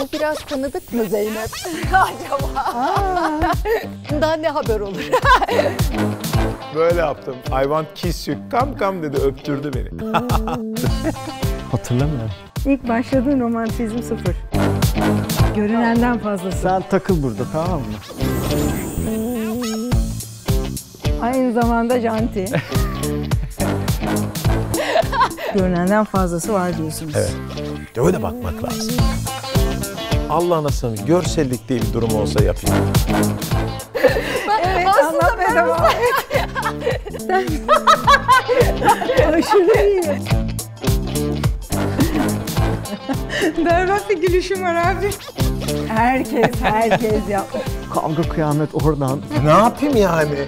Bu biraz tanıdık mı Zeynep? Acaba? Daha ne haber olur? Böyle yaptım. I want kiss you. Come come dedi, öptürdü beni. Hatırlamıyorum. İlk başladığın romantizm sıfır. Görünenden fazlası. Sen takıl burada, tamam mı? Aynı zamanda janti. Görünenden fazlası var diyorsunuz. Evet. Öyle bakmak lazım. Allah'ın aslanı, görsellik değil durum olsa yapayım. Evet, anlatmaya devam et. Aşırı iyi. Berbat bir gülüşüm var abi. Herkes yapmış. Kavga kıyamet oradan. Ne yapayım yani?